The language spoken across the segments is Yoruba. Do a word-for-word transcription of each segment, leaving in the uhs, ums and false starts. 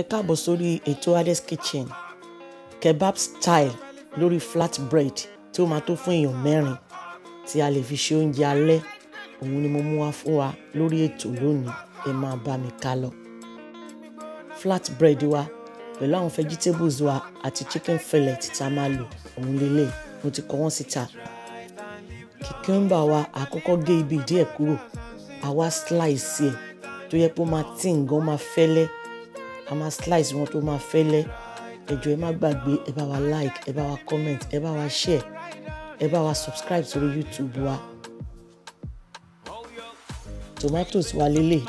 Ẹ káàbọ̀ sórí ètò Ade's Kitchen. Kebab style lórí flatbread tí ó máa tó fún èèyàn mẹ́rin tí a lè fi ṣe oúnjẹ alẹ́. Òun ni mo mú wá fún wa lórí ètò lónìí. Ẹ máa bá mi ká lọ. Flatbread wa pẹ̀lú àwọn vegetables wa àti chicken fillet tá a máa lò. Òun lélẹ̀ mo ti kọ wọ́n síta. Cucumber wa àkọ́kọ́ gé ibi díẹ̀ kúrò. Àwa slice ẹ̀ tó yẹ pé ó máa tí nǹkan máa fẹ́lẹ́. A máa slice wọn tó máa fẹ́lẹ́. Ẹ jọ̀ọ́ ẹ má gbàgbé ẹ bá wa like, ẹ bá wa comment, ẹ bá wa share, ẹ bá wa subscribe sórí YouTube wa. Tomatoes wa lélẹ̀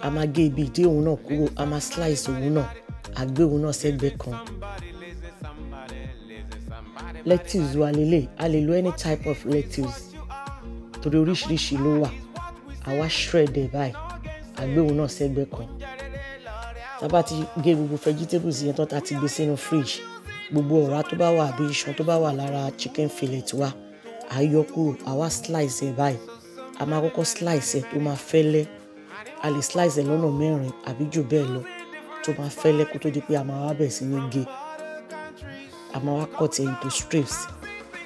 a máa gé ibi ìdí òun náà kúrò, a máa slice òun náà, a gbé òun náà sẹ́gbẹ́ kan. Lettuce wa lélẹ̀ a lè lo any type of lettuce torí oríṣiríṣi ló wà. Àwa shred ẹ̀ báyìí, a gbé òun náà sẹ́gbẹ́ kan. Tá bá ti gé gbogbo vegetables yẹn tán tá ti gbé sínú fridge, gbogbo ọ̀rá tó bá wà àbí iṣan tó bá wà lára chicken fillet wa a yọ kúrò. Àwa slice ẹ̀ báyìí, a máa kọ́kọ́ slice ẹ̀ tó máa fẹ́lẹ́. A lè slice ẹ̀ lọ́nà mẹ́rin àbí jù bẹ́ẹ̀ lọ tó máa fẹ́lẹ́ kó tó di pé a máa wá bẹ̀ sí ní gé. A máa wá cut ẹ̀ into strips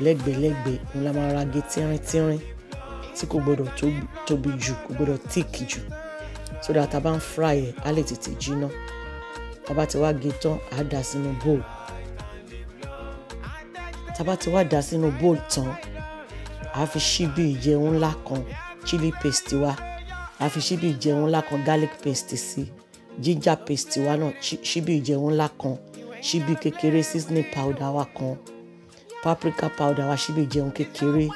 lẹ́gbẹ̀lẹ́gbẹ̀. Òun la máa ra gé tínrín-tínrín tí kò gbọdọ̀ tóbi jù, kò gbọdọ̀ thick jù. So that tá bá ń fry ẹ̀ á lè tètè jiná. Tá bá ti wá gé tán á dà sínú bowl. Tá bá ti wá dà sínú bowl tán, á fi ṣíbí ìjẹun ńlá kan chili paste wa, á fi ṣíbí ìjẹun ńlá kan garlic paste sí, ginger paste wa náà ṣíbí ìjẹun ńlá kan, ṣíbí kékeré seasoning powder wa kan, paprika powder wa ṣíbí ìjẹun kékeré,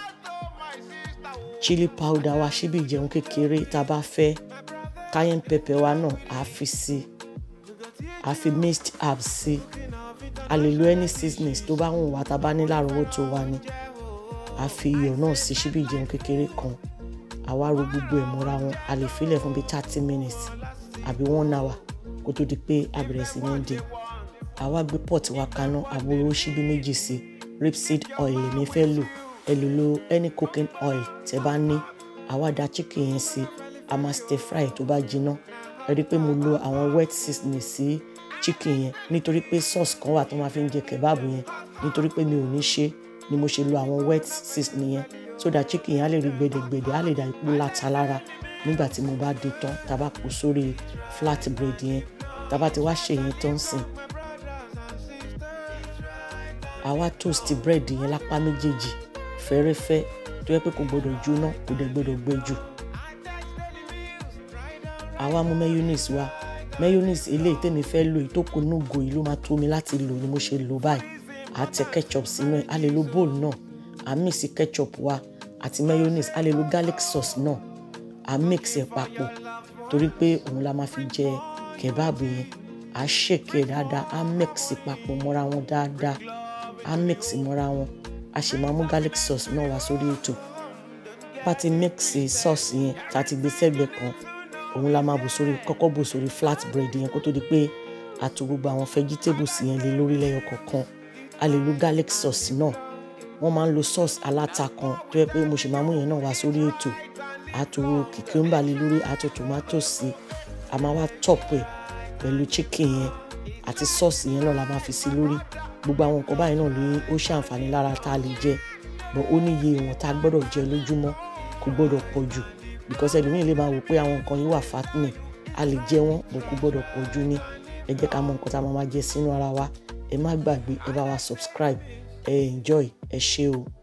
chili powder wa ṣíbí ìjẹun kékeré tá bá fẹ́. Cayenne pepper wa náà a fi sí, a fi minced herbs sí. A lè lo any seasonings tó bá wù wá tá bá ní lárọ̀ọ́wọ́tó wa ni. A fi iyọ̀ náà sí ṣíbí ìjẹun kékeré kan. Àwa ro gbogbo ẹ̀ mọ́ra wọn. A lè filẹ̀ fún bí thirty minutes àbí one hour kó tó di pé a bẹ̀rẹ̀ sí ní dín. Àwa gbé pot wa kaná, àbúrò ṣíbí méjì sí. Rapeseed oil ni fẹ́ lò. Ẹ lè lo any cooking oil tẹ́ bá ní. Àwa da chicken yẹn sí. A máa stir fry tó bá jiná. Ẹ rí pé mo lo àwọn wet seasoning sí chicken yẹn nítorí pé sauce kan wà tó máa fi ń jẹ kebab yẹn. Nítorí pé mi ò ní ṣe ni mo ṣe lo àwọn wet seasoning yẹn so that chicken yẹn á lè rí gbẹdẹgbẹdẹ, á lè dà ipò láta lára nígbà tí mo bá dé tán tá bá kó sórí flat bread yẹn. Tá bá ti wá ṣe yẹn tán sìn, àwa toast bread yẹn lápá méjèèjì fẹ́rẹ́fẹ́ tó yẹ pé kò gbọdọ̀ jóná, kò dẹ̀ gbọdọ̀ gbẹ jù. Àwa mú mayonnaise wa. Mayonnaise eléyìí tèmi fẹ́ lò, èyí tó kù nínú ìgò yìí ló máa tó mi láti lò ni mo ṣe lò báyìí. A tẹ ketchup sínú ẹ̀, a lè lo bowl náà. A mix ketchup wa àti mayonnaise, a lè lo garlic sauce náà. A mix ẹ̀ papọ̀ torí pé òun la máa fi jẹ kebab yẹn. A shake ẹ̀ dáadáa, a mix papọ̀ mọ́ra wọn dáadáa. A mix mọ́ra wọn. A sì máa mú garlic sauce náà wá sórí ètò. Bá ti mix sauce yẹn tá ti gbé sẹ́gbẹ̀ kan, òun la máa bò sórí, kọ́kọ́ bò sórí flatbread yẹn kó tó di pé a tò gbogbo àwọn vegetables yẹn lé lórí lẹ́yọ kọ̀ọ̀kan. A lè lo garlic sauce náà. Wọ́n máa ń lo sauce aláta kan tó yẹ pé mo ṣì máa mú yẹn náà wá sórí ètò. A tò cucumber lé lórí, a tò tomatoes sí. A máa wá top ẹ̀ pẹ̀lú chicken yẹn àti sauce yẹn náà la máa fi sí lórí. Gbogbo àwọn nǹkan báyìí náà ló ó ṣàǹfààní lára tá a lè jẹ, but ó níye ìwọ̀n tá a gbọ́dọ̀ jẹ lójúmọ́, kò gbọ́dọ̀ pọ̀ jù. Because ẹlòmíì lè máa wò pé àwọn nǹkan yìí wà fattening, a lè jẹ wọ́n bó kú gbọ́dọ̀ pọ̀ jù ní. Ẹ jẹ́ ká mọ nǹkan tá a máa jẹ sínú ara wa. Ẹ má gbàgbé, ẹ bá wa subscribe, ẹ enjoy, ẹ ṣé o.